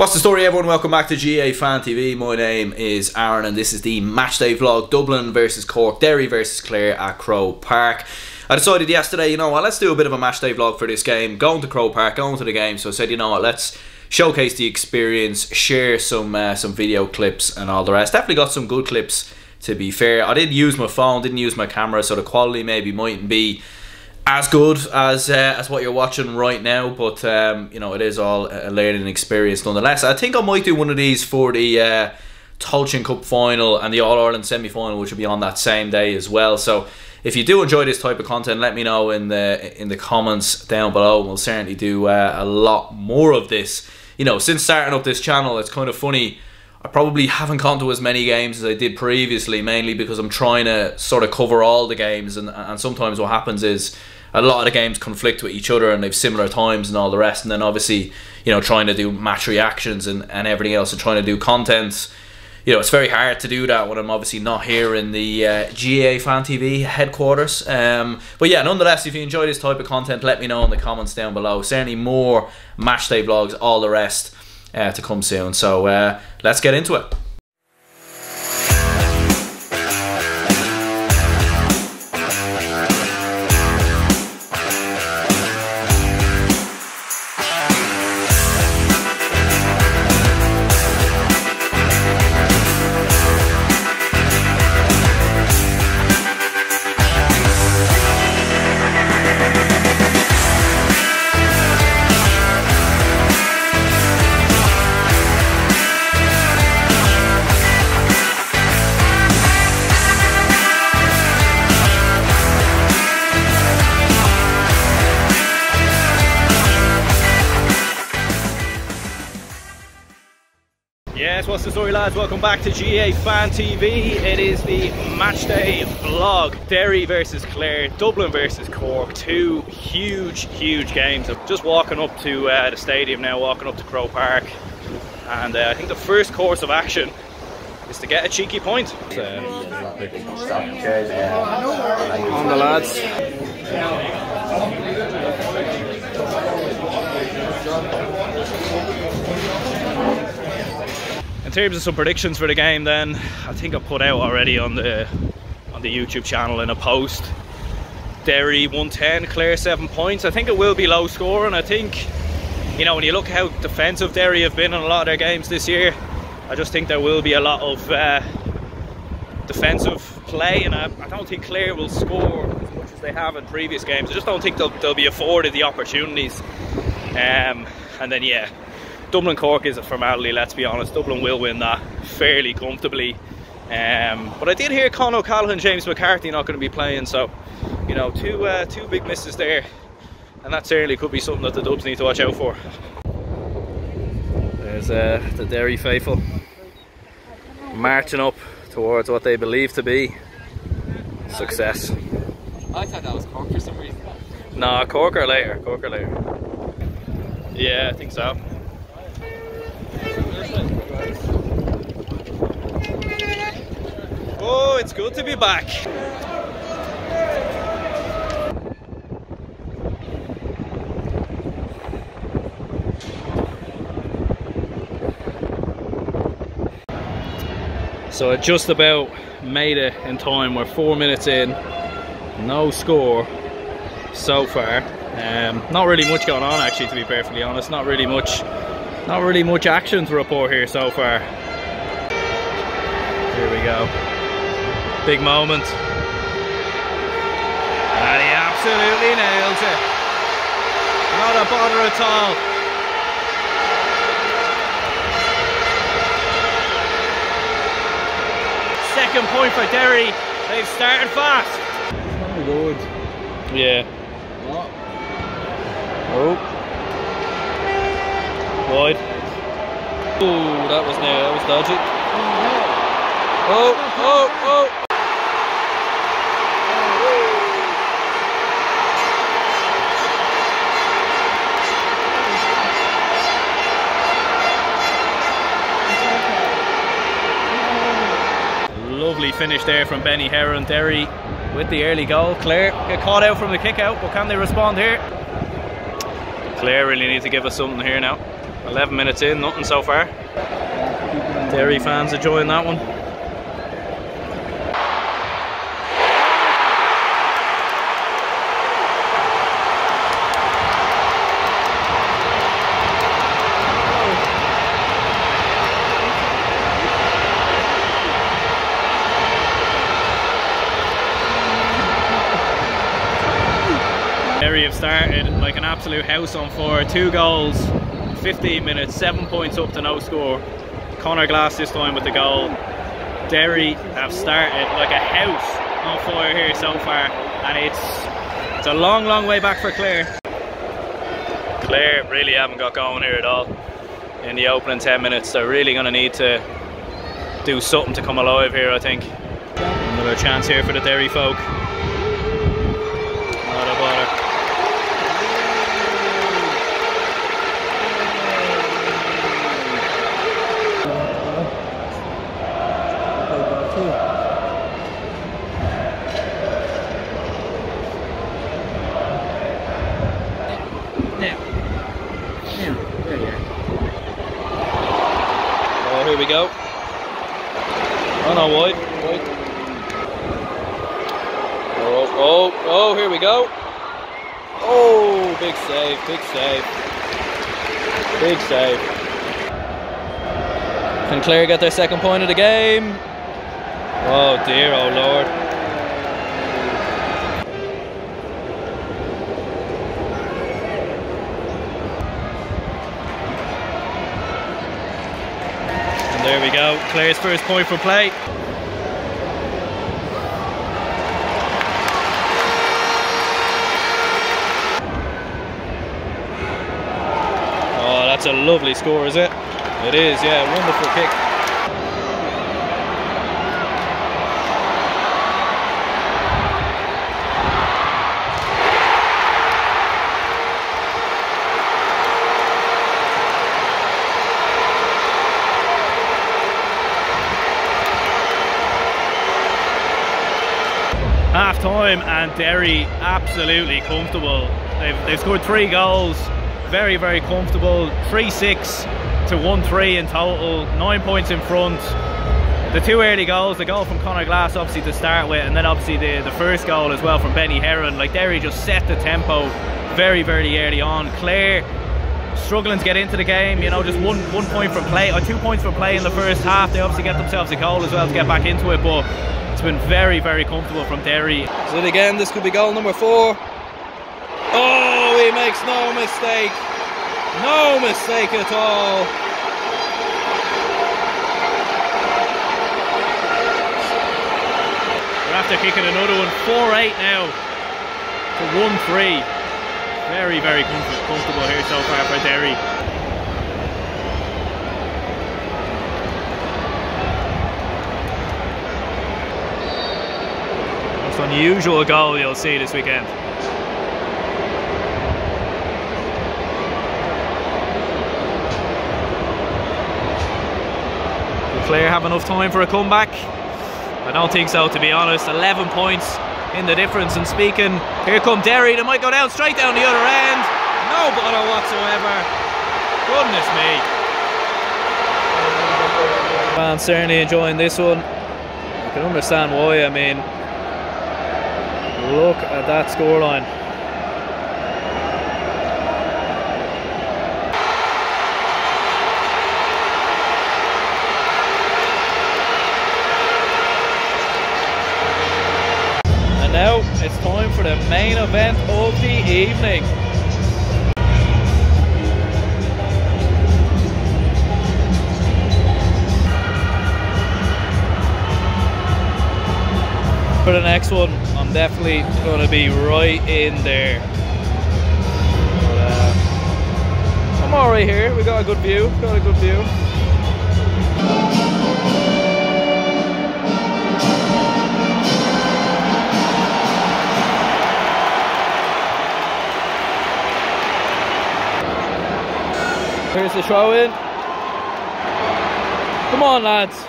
What's the story, everyone? Welcome back to GA Fan TV. My name is Aaron and this is the matchday vlog. Dublin versus Cork, Derry versus Clare at Croke Park. I decided yesterday, you know what, let's do a bit of a matchday vlog for this game. Going to Croke Park, going to the game. So I said, you know what, let's showcase the experience, share some video clips and all the rest. Definitely got some good clips, to be fair. I did use my phone, didn't use my camera, so the quality maybe mightn't be as good as what you're watching right now, but you know, it is all a learning experience nonetheless. I think I might do one of these for the Tolchin Cup final and the All-Ireland semi-final, which will be on that same day as well. So if you do enjoy this type of content, let me know in the comments down below, and we'll certainly do a lot more of this. You know, since starting up this channel, it's kind of funny, I probably haven't gone to as many games as I did previously, mainly because I'm trying to sort of cover all the games, and sometimes what happens is a lot of the games conflict with each other and they've similar times and all the rest, and then obviously, you know, trying to do match reactions and everything else and trying to do content, you know, it's very hard to do that when I'm obviously not here in the GA Fan TV headquarters. But yeah, nonetheless, if you enjoy this type of content, let me know in the comments down below. Certainly more matchday vlogs, all the rest to come soon. So let's get into it. Yes, what's the story, lads? Welcome back to GA Fan TV. It is the matchday vlog. Derry versus Clare, Dublin versus Cork. Two huge, huge games. I'm just walking up to the stadium now, walking up to Croke Park. And I think the first course of action is to get a cheeky point. On the lads. In terms of some predictions for the game then, I think I put out already on the YouTube channel in a post, Derry 110, Clare 7 points. I think it will be low scoring. I think, you know, when you look how defensive Derry have been in a lot of their games this year, I just think there will be a lot of defensive play, and I don't think Clare will score as much as they have in previous games. I just don't think they'll be afforded the opportunities. And then yeah, Dublin Cork is a formality, let's be honest. Dublin will win that fairly comfortably. But I did hear Con O'Callaghan, James McCarthy not going to be playing, so you know, two big misses there, and that certainly could be something that the Dubs need to watch out for. There's the Derry faithful marching up towards what they believe to be success. I thought that was Cork for some reason. Nah, Cork or later, Cork or later. Yeah, I think so. Oh, it's good to be back. So I just about made it in time. We're 4 minutes in, no score so far. Not really much going on, actually, to be perfectly honest. Not really much action to report here so far. Here we go. Big moment. And he absolutely nails it. Not a bother at all. Second point for Derry. They've started fast. Oh, Lord. Yeah. What? Oh. Wide. Oh, that was near, that was dodgy. Oh, oh, oh! Lovely finish there from Benny Heron. Derry with the early goal. Clare get caught out from the kick out, but can they respond here? Clare really need to give us something here now. 11 minutes in, nothing so far. Derry fans enjoying that one. Derry have started like an absolute house on fire. 2 goals, 15 minutes, 7 points up to no score. Connor Glass this time with the goal. Derry have started like a house on fire here so far, and it's a long, long way back for Clare. Clare really haven't got going here at all in the opening 10 minutes. They're really going to need to do something to come alive here, I think. Another chance here for the Derry folk. We go. Oh no, wide. Wide. Oh, oh, oh, here we go. Oh, big save, big save. Big save. Can Clare get their second point of the game? Oh dear, oh lord. There we go, Clare's first point for play. Oh, that's a lovely score, is it? It is, yeah, wonderful kick. Half time and Derry absolutely comfortable. They've scored 3 goals, very, very comfortable. 3-6 to 1-3 in total, 9 points in front. The 2 early goals, the goal from Connor Glass obviously to start with, and then obviously the first goal as well from Benny Heron. Like, Derry just set the tempo very, very early on. Clare struggling to get into the game, you know, just one point from play, or 2 points from play in the first half. They obviously get themselves a goal as well to get back into it, but it's been very, very comfortable from Derry. So again, this could be goal number 4. Oh, he makes no mistake. No mistake at all. They're after kicking another one. 4-8 now to 1-3. Very, very comfortable here so far for Derry. Unusual goal you'll see this weekend. Will Clare have enough time for a comeback? I don't think so, to be honest. 11 points in the difference, and speaking, here come Derry. They might go down straight down the other end. No bother whatsoever. Goodness me. Man, certainly enjoying this one. You can understand why. I mean, look at that scoreline. And now it's time for the main event of the evening. For the next one, I'm definitely going to be right in there. But, I'm alright here. We got a good view. Got a good view. Here's the throw in. Come on, lads.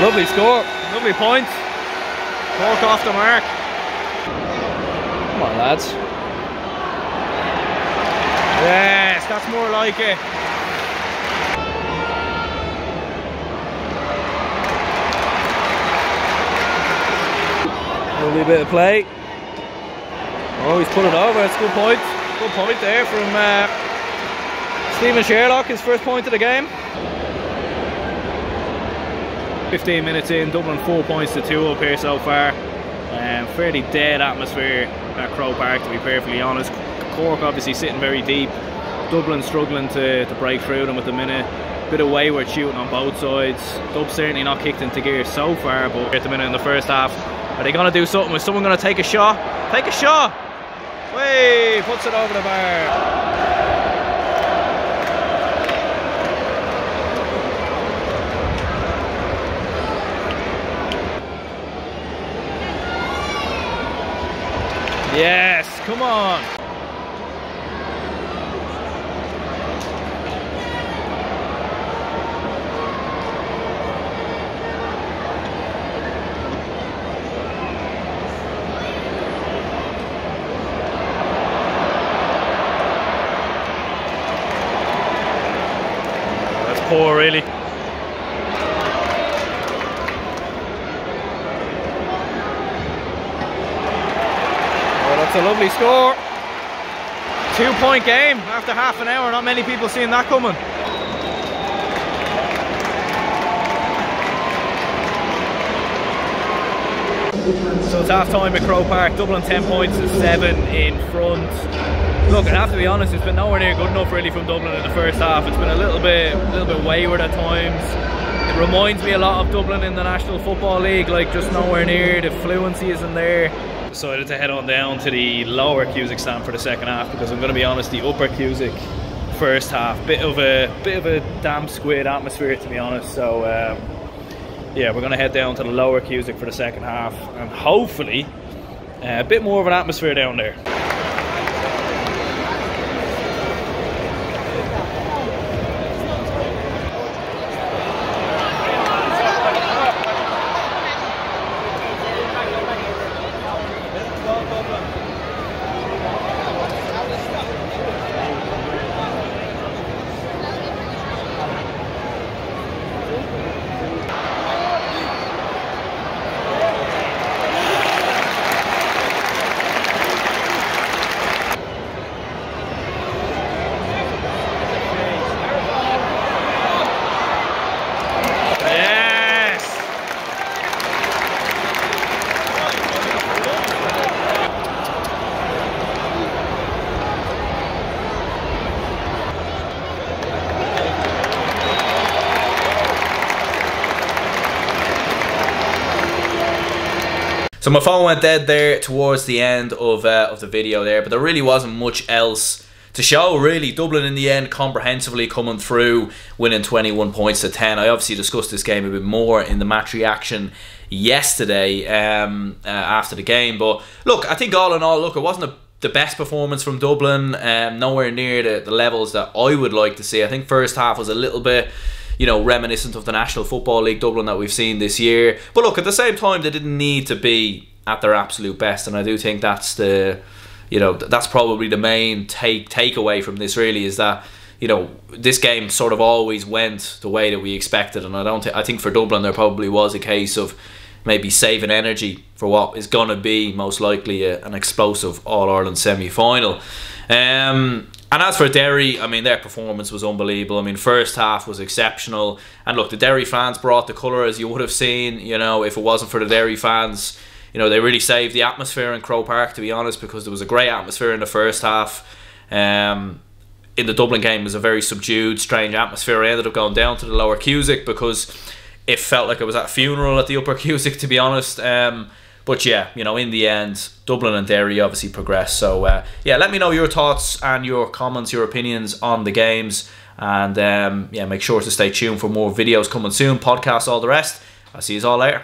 Lovely score, lovely points. Cork off the mark. Come on, lads. Yes, that's more like it. Lovely bit of play. Oh, he's put it over. It's good point. Good point there from Stephen Sherlock. His first point of the game. 15 minutes in, Dublin 4 points to 2 up here so far. Fairly dead atmosphere at Croke Park, to be perfectly honest. Cork obviously sitting very deep. Dublin struggling to break through them at the minute. Bit of wayward shooting on both sides. Dubs certainly not kicked into gear so far, but at the minute in the first half, are they going to do something? Is someone going to take a shot? Take a shot! Way, puts it over the bar. Yes, come on. That's poor, really. That's a lovely score. 2 point game after half an hour. Not many people seeing that coming. So it's half time at Croke Park. Dublin 10 points to 7 in front. Look, I have to be honest, it's been nowhere near good enough really from Dublin in the first half. It's been a little bit wayward at times. It reminds me a lot of Dublin in the National Football League. Like, just nowhere near. The fluency isn't there. Decided to head on down to the lower Cusick stand for the second half, because I'm going to be honest, the upper Cusick first half, bit of a damp squid atmosphere, to be honest. So yeah, we're going to head down to the lower Cusick for the second half, and hopefully a bit more of an atmosphere down there. So my phone went dead there towards the end of the video there, but there really wasn't much else to show really. Dublin in the end comprehensively coming through, winning 21 points to 10. I obviously discussed this game a bit more in the match reaction yesterday after the game, but look, I think all in all, look, it wasn't the best performance from Dublin, nowhere near the levels that I would like to see. I think first half was a little bit, you know, reminiscent of the National Football League Dublin that we've seen this year. But look, at the same time, they didn't need to be at their absolute best, and I do think that's the, you know, that's probably the main takeaway from this really, is that, you know, this game sort of always went the way that we expected, and I think for Dublin there probably was a case of maybe saving energy for what is gonna be most likely an explosive All-Ireland semi-final. And as for Derry, I mean, their performance was unbelievable. I mean, first half was exceptional. And look, the Derry fans brought the colour, as you would have seen. You know, if it wasn't for the Derry fans, you know, they really saved the atmosphere in Croke Park, to be honest, because there was a great atmosphere in the first half. In the Dublin game, it was a very subdued, strange atmosphere. I ended up going down to the lower Cusick because it felt like it was at a funeral at the upper Cusick, to be honest. But yeah, you know, in the end, Dublin and Derry obviously progressed. So yeah, let me know your thoughts and your comments, your opinions on the games. And yeah, make sure to stay tuned for more videos coming soon, podcasts, all the rest. I'll see you all later.